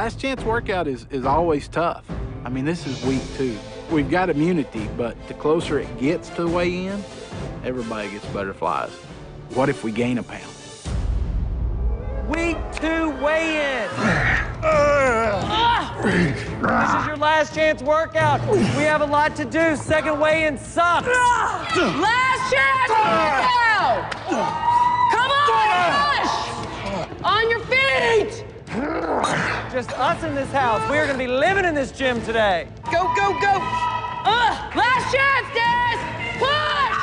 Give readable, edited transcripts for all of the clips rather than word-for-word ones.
Last chance workout is always tough. I mean, this is week 2. We've got immunity, but the closer it gets to the weigh-in, everybody gets butterflies. What if we gain a pound? Week 2 weigh-in. This is your last chance workout. We have a lot to do. Second weigh-in sucks. Last chance workout! Come on, Rush! On your feet! Just us in this house. We're gonna be living in this gym today. Go, go, go! Last chance, Dennis! Push!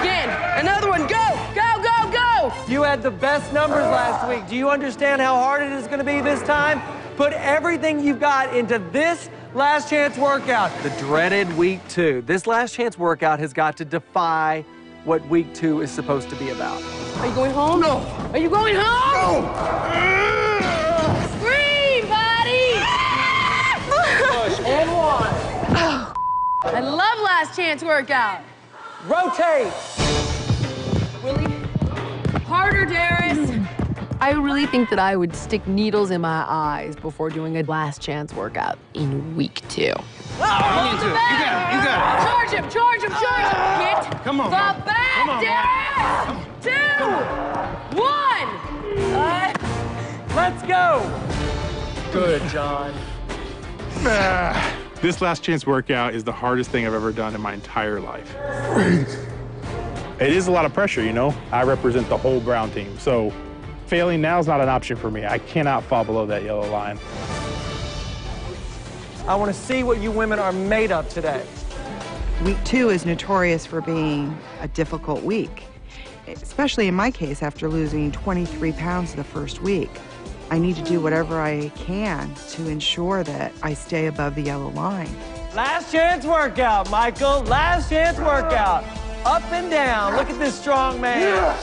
Again, another one. Go, go, go, go! You had the best numbers last week. Do you understand how hard it is gonna be this time? Put everything you've got into this last chance workout. The dreaded week 2. This last chance workout has got to defy what week 2 is supposed to be about. Are you going home? No. Are you going home? No. And one. Oh, I love last chance workout. Rotate. Willie. Harder, Darius. I really think that I would stick needles in my eyes before doing a last chance workout in week 2. Oh, you got it. Charge him. Hit. Come on. The back, Darius. 2, 1. Let's go. Good, John. This last chance workout is the hardest thing I've ever done in my entire life. It is a lot of pressure, you know? I represent the whole Brown team, so failing now is not an option for me. I cannot fall below that yellow line. I want to see what you women are made of today. Week 2 is notorious for being a difficult week, especially in my case after losing 23 pounds the first week. I need to do whatever I can to ensure that I stay above the yellow line. Last chance workout, Michael. Last chance workout. Up and down. Look at this strong man. Yeah.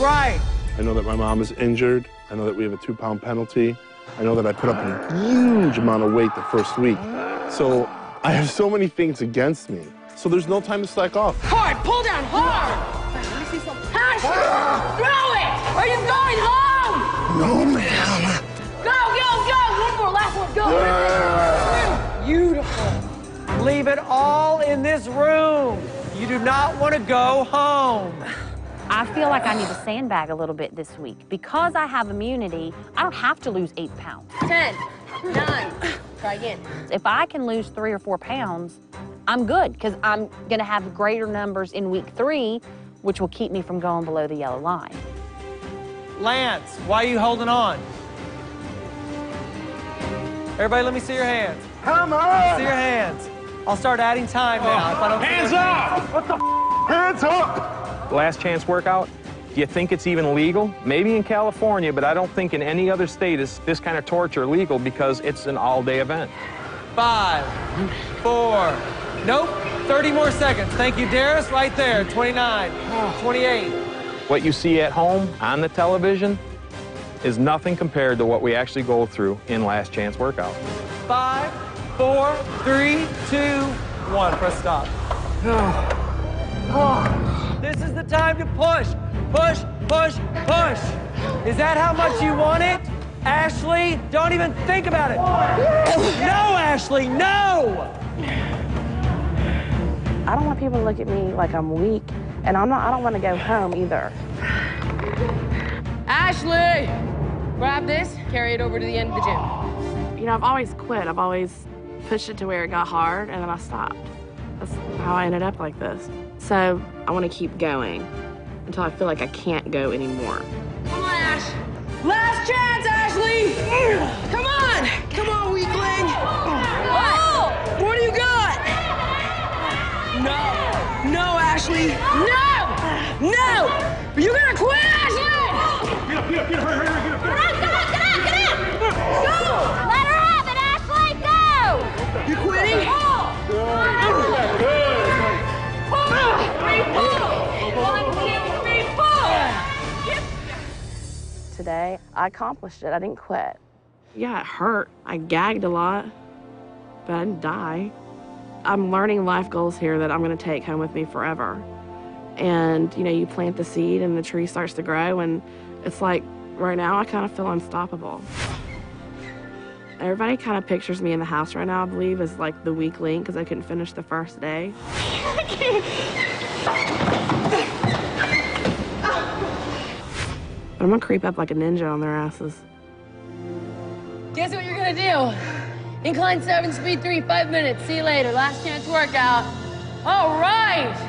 Right. I know that my mom is injured. I know that we have a 2-pound penalty. I know that I put up a huge amount of weight the first week. So I have so many things against me. So there's no time to slack off. Hard. Pull down. Hard. Let me see some passion. Throw it. Are you going home? No, ma'am. Go. Beautiful. Leave it all in this room. You do not want to go home. I feel like I need to sandbag a little bit this week. Because I have immunity, I don't have to lose 8 pounds. 10, 9, try again. If I can lose 3 or 4 pounds, I'm good, because I'm going to have greater numbers in week 3, which will keep me from going below the yellow line. Lance, why are you holding on? Everybody, let me see your hands. Come on! Let me see your hands. I'll start adding time now. If I don't hands up! Hands. What the f? Hands up! Last chance workout, do you think it's even legal? Maybe in California, but I don't think in any other state is this kind of torture legal because it's an all-day event. 5, 4, nope, 30 more seconds. Thank you, Darius, right there, 29, 28. What you see at home on the television is nothing compared to what we actually go through in last chance workout. 5, 4, 3, 2, 1. Press stop. This is the time to push. Push, push, push. Is that how much you want it? Ashley, don't even think about it. No, Ashley, no! I don't want people to look at me like I'm weak, and I don't want to go home either. Ashley! Grab this, carry it over to the end of the gym. You know, I've always quit. I've always pushed it to where it got hard, and then I stopped. That's how I ended up like this. So I want to keep going until I feel like I can't go anymore. Come on, Ash. Last chance, Ashley! Come on! Come on, weakling! What? What do you got? No! No, Ashley! No! No! You're gonna quit, Ashley! Get up, get up, get up, get up, get up! Go! Let her have it, Ashley, go! You quitting? Pull! Pull! 1, 2, 3, pull! Today, I accomplished it. I didn't quit. Yeah, it hurt. I gagged a lot, but I didn't die. I'm learning life goals here that I'm gonna take home with me forever. And, you know, you plant the seed and the tree starts to grow, and it's like, right now, I kind of feel unstoppable. Everybody kind of pictures me in the house right now, I believe, as like the weak link because I couldn't finish the first day. But I'm gonna creep up like a ninja on their asses. Guess what you're gonna do? Incline 7, speed 3, 5 minutes. See you later. Last chance workout. All right.